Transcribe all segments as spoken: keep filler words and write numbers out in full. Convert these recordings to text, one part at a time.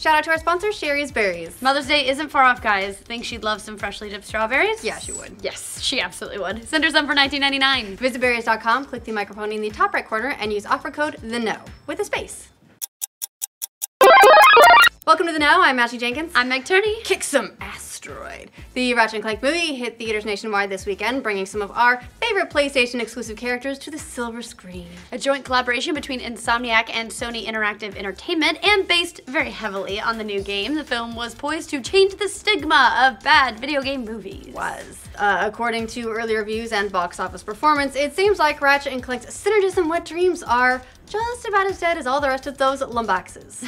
Shout out to our sponsor, Shari's Berries. Mother's Day isn't far off, guys. Think she'd love some freshly dipped strawberries? Yeah, she would. Yes, she absolutely would. Send her some for nineteen ninety-nine. Visit berries dot com, click the microphone in the top right corner, and use offer code The Know with a space. Welcome to The Know, I'm Ashley Jenkins. I'm Meg Turney. Kick some asteroid. The Ratchet and Clank movie hit theaters nationwide this weekend, bringing some of our favorite PlayStation exclusive characters to the silver screen. A joint collaboration between Insomniac and Sony Interactive Entertainment, and based very heavily on the new game, the film was poised to change the stigma of bad video game movies. Was. Uh, according to early reviews and box office performance, it seems like Ratchet and Clank's synergism Wet Dreams are just about as dead as all the rest of those Lumbaxes.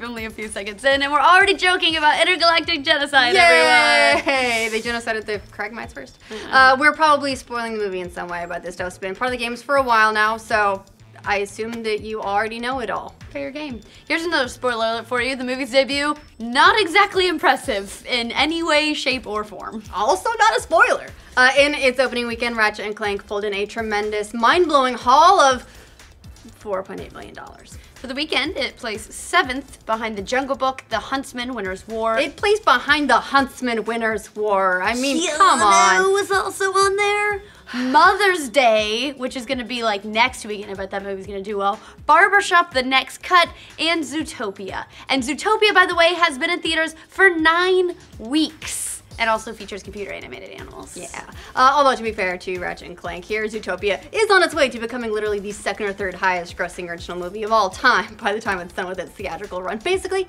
Only a few seconds in and we're already joking about intergalactic genocide, Yay! Everyone! Hey, they genocided the Kragmites first. Mm-hmm. uh, we're probably spoiling the movie in some way about this, though. It's been part of the games for a while now, so I assume that you already know it all. Fair game. Here's another spoiler alert for you. The movie's debut, not exactly impressive in any way, shape, or form. Also not a spoiler. Uh, in its opening weekend, Ratchet and Clank pulled in a tremendous, mind-blowing haul of four point eight million dollars. For the weekend, it placed seventh behind The Jungle Book, The Huntsman, Winter's War. It placed behind The Huntsman, Winter's War. I mean, Keanu come on. Keanu was also on there. Mother's Day, which is gonna be like next weekend, I bet that movie's gonna do well, Barbershop, The Next Cut, and Zootopia. And Zootopia, by the way, has been in theaters for nine weeks. And also features computer animated animals. Yeah. Uh, although to be fair to Ratchet and Clank here, Zootopia is on its way to becoming literally the second or third highest grossing original movie of all time by the time it's done with its theatrical run. Basically,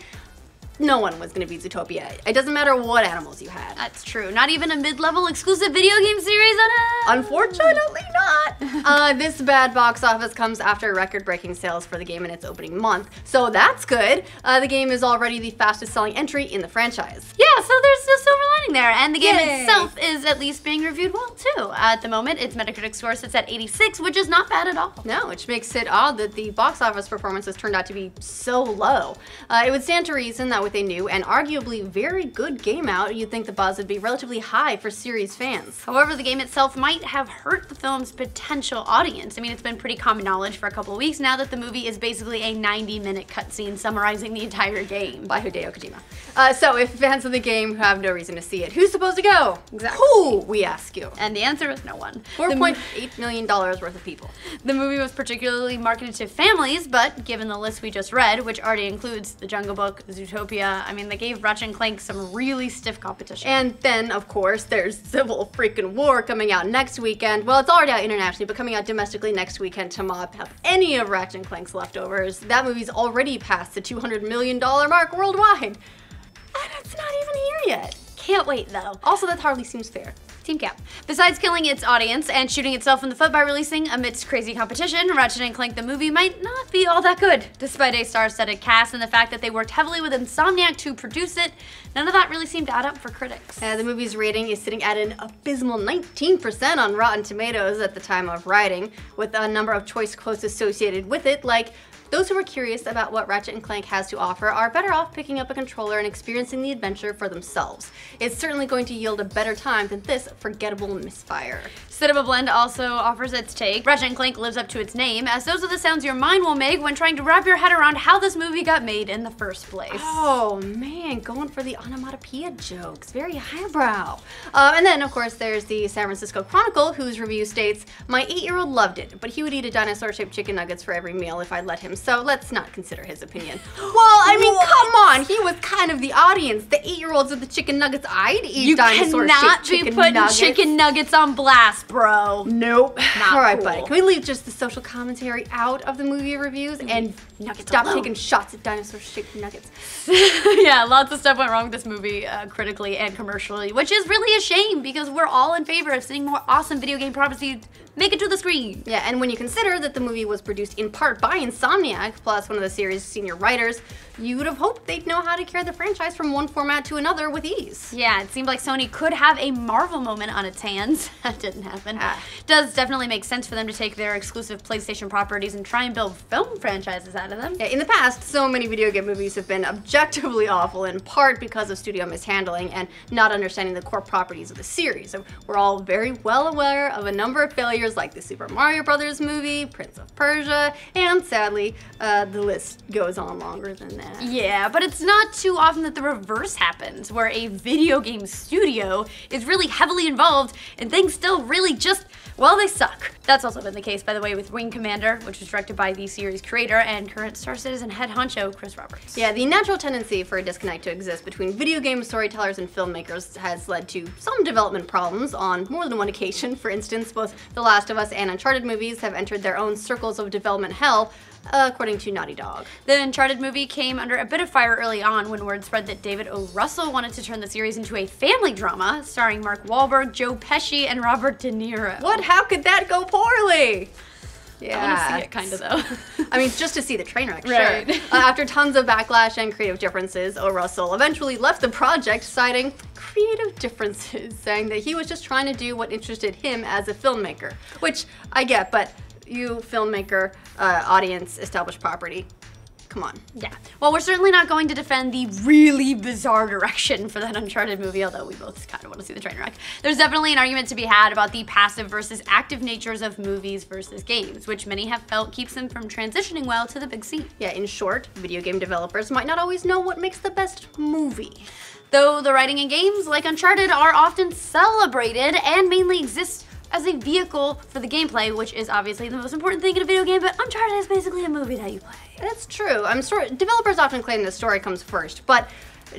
no one was gonna beat Zootopia. It doesn't matter what animals you had. That's true. Not even a mid-level exclusive video game series on it. Unfortunately not. uh, this bad box office comes after record-breaking sales for the game in its opening month. So that's good. Uh, the game is already the fastest selling entry in the franchise. Yeah, so there's no silver lining there. And the game Yay. itself is at least being reviewed well too. At the moment, its Metacritic score sits at eighty-six, which is not bad at all. No, which makes it odd that the box office performance has turned out to be so low. Uh, it would stand to reason that with a new and arguably very good game out, you'd think the buzz would be relatively high for series fans. However, the game itself might have hurt the film's potential audience. I mean, it's been pretty common knowledge for a couple of weeks now that the movie is basically a ninety minute cutscene summarizing the entire game by Hideo Kojima. Uh, so if fans of the game have no reason to see it, who's supposed to go? Exactly. Who, we ask you? And the answer is no one. four point eight million dollars worth of people. The movie was particularly marketed to families, but given the list we just read, which already includes The Jungle Book, Zootopia, I mean, they gave Ratchet and Clank some really stiff competition. And then, of course, there's Civil Freaking War coming out next weekend. Well, it's already out internationally, but coming out domestically next weekend to mop up any of Ratchet and Clank's leftovers. That movie's already past the two hundred million dollar mark worldwide. And it's not even here yet. Can't wait, though. Also, that hardly seems fair. Team Cap. Besides killing its audience and shooting itself in the foot by releasing amidst crazy competition, Ratchet and Clank the movie might not be all that good. Despite a star-studded cast and the fact that they worked heavily with Insomniac to produce it, none of that really seemed to add up for critics. Uh, the movie's rating is sitting at an abysmal nineteen percent on Rotten Tomatoes at the time of writing, with a number of choice quotes associated with it, like, "Those who are curious about what Ratchet and Clank has to offer are better off picking up a controller and experiencing the adventure for themselves. It's certainly going to yield a better time than this forgettable misfire." Cinema Blend also offers its take. Ratchet and Clank lives up to its name, as those are the sounds your mind will make when trying to wrap your head around how this movie got made in the first place. Oh man, going for the onomatopoeia jokes. Very highbrow. Uh, and then, of course, there's the San Francisco Chronicle, whose review states, "My eight-year-old loved it, but he would eat a dinosaur-shaped chicken nuggets for every meal if I let him. So let's not consider his opinion." Well, I mean, what? Come on. He was kind of the audience. The eight-year-olds with the chicken nuggets. I'd eat dinosaur shaped chicken nuggets. You cannot be putting chicken nuggets on blast, bro. Nope. Not All right, cool. buddy. Can we leave just the social commentary out of the movie reviews and nuggets stop alone. taking shots at dinosaur shaped nuggets? Yeah, lots of stuff went wrong with this movie, uh, critically and commercially, which is really a shame because we're all in favor of seeing more awesome video game properties make it to the screen. Yeah, and when you consider that the movie was produced in part by Insomniac, plus one of the series' senior writers, you would have hoped they'd know how to carry the franchise from one format to another with ease. Yeah, it seemed like Sony could have a Marvel moment on its hands. That didn't happen. Ah. Does definitely make sense for them to take their exclusive PlayStation properties and try and build film franchises out of them. Yeah, in the past, so many video game movies have been objectively awful, in part because of studio mishandling and not understanding the core properties of the series. So we're all very well aware of a number of failures like the Super Mario Bros. Movie, Prince of Persia, and sadly, uh, the list goes on longer than that. Yeah, but it's not too often that the reverse happens, where a video game studio is really heavily involved and things still really just, well, they suck. That's also been the case, by the way, with Wing Commander, which was directed by the series creator and current Star Citizen head honcho, Chris Roberts. Yeah, the natural tendency for a disconnect to exist between video game storytellers and filmmakers has led to some development problems on more than one occasion. For instance, both The Last of Us and Uncharted movies have entered their own circles of development hell, according to Naughty Dog. The Uncharted movie came under a bit of fire early on when word spread that David O. Russell wanted to turn the series into a family drama starring Mark Wahlberg, Joe Pesci, and Robert De Niro. What? How could that go poorly? Yeah. I want to see it, kind of, though. I mean, just to see the train wreck, right. Sure. Uh, after tons of backlash and creative differences, O. Russell eventually left the project, citing creative differences, saying that he was just trying to do what interested him as a filmmaker, which I get, but you, filmmaker, uh, audience, established property. Come on. Yeah. Well, we're certainly not going to defend the really bizarre direction for that Uncharted movie, although we both kind of want to see the train wreck. There's definitely an argument to be had about the passive versus active natures of movies versus games, which many have felt keeps them from transitioning well to the big scene. Yeah, in short, video game developers might not always know what makes the best movie. Though the writing in games like Uncharted are often celebrated and mainly exist as a vehicle for the gameplay, which is obviously the most important thing in a video game, but Uncharted is basically a movie that you play. That's true. I'm sorry, developers often claim the story comes first, but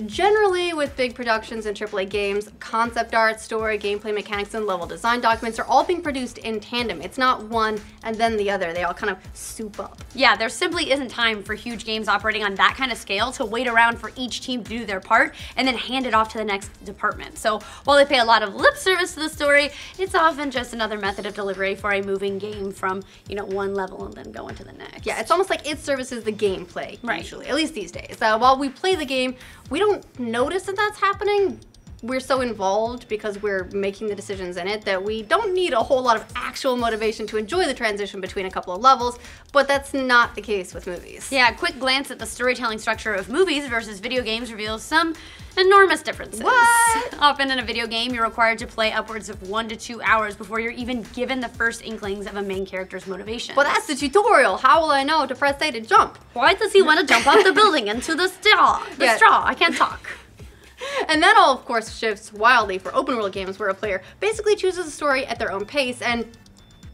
generally with big productions and triple A games, concept art, story, gameplay mechanics, and level design documents are all being produced in tandem. It's not one and then the other. They all kind of soup up. Yeah, there simply isn't time for huge games operating on that kind of scale to wait around for each team to do their part and then hand it off to the next department. So while they pay a lot of lip service to the story, it's often just another method of delivery for a moving game from, you know, one level and then going to the next. Yeah, it's almost like it services the gameplay, right, usually, at least these days. Uh, while we play the game, we We don't notice that that's happening. We're so involved because we're making the decisions in it that we don't need a whole lot of actual motivation to enjoy the transition between a couple of levels, but that's not the case with movies. Yeah, a quick glance at the storytelling structure of movies versus video games reveals some enormous differences. What? Often in a video game, you're required to play upwards of one to two hours before you're even given the first inklings of a main character's motivation. Well, that's the tutorial. How will I know to press A to jump? Why does he want to jump off the building into the straw? The yeah. straw. I can't talk. And that all, of course, shifts wildly for open-world games where a player basically chooses a story at their own pace, and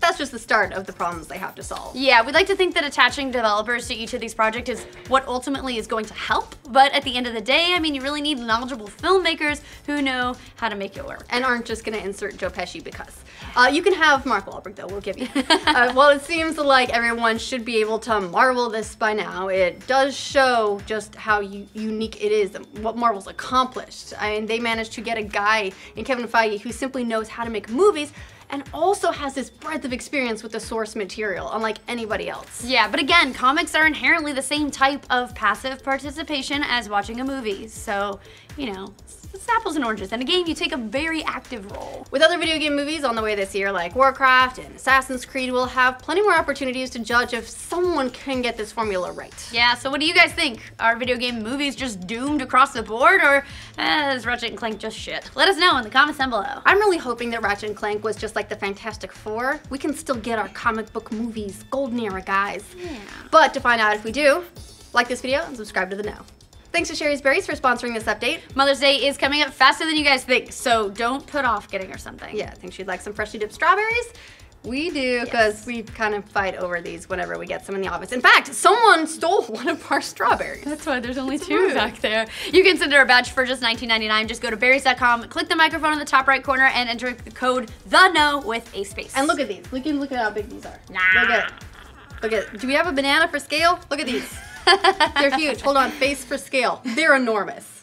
that's just the start of the problems they have to solve. Yeah, we'd like to think that attaching developers to each of these projects is what ultimately is going to help, but at the end of the day, I mean, you really need knowledgeable filmmakers who know how to make it work. And aren't just gonna insert Joe Pesci because. Uh, you can have Mark Wahlberg, though, we'll give you. uh, while it seems like everyone should be able to marvel this by now, it does show just how unique it is, what Marvel's accomplished. I mean, they managed to get a guy in Kevin Feige who simply knows how to make movies, and also has this breadth of experience with the source material, unlike anybody else. Yeah, but again, comics are inherently the same type of passive participation as watching a movie, so, you know, it's apples and oranges. In a game, you take a very active role. With other video game movies on the way this year, like Warcraft and Assassin's Creed, we'll have plenty more opportunities to judge if someone can get this formula right. Yeah, so what do you guys think? Are video game movies just doomed across the board, or eh, is Ratchet and Clank just shit? Let us know in the comments down below. I'm really hoping that Ratchet and Clank was just like the Fantastic Four. We can still get our comic book movies, golden era, guys. Yeah. But to find out if we do, like this video and subscribe to The Know. Thanks to Shari's Berries for sponsoring this update. Mother's Day is coming up faster than you guys think, so don't put off getting her something. Yeah, I think she'd like some freshly dipped strawberries. We do, because yes. We kind of fight over these whenever we get some in the office. In fact, someone stole one of our strawberries. That's why there's only it's two rude. Back there. You can send her a badge for just nineteen ninety-nine. Just go to berries dot com, click the microphone in the top right corner, and enter the code THEKNOW with a space. And look at these. Look at, look at how big these are. Nah. Look at it. Look at it. Do we have a banana for scale? Look at these. They're huge. Hold on. Face for scale. They're enormous.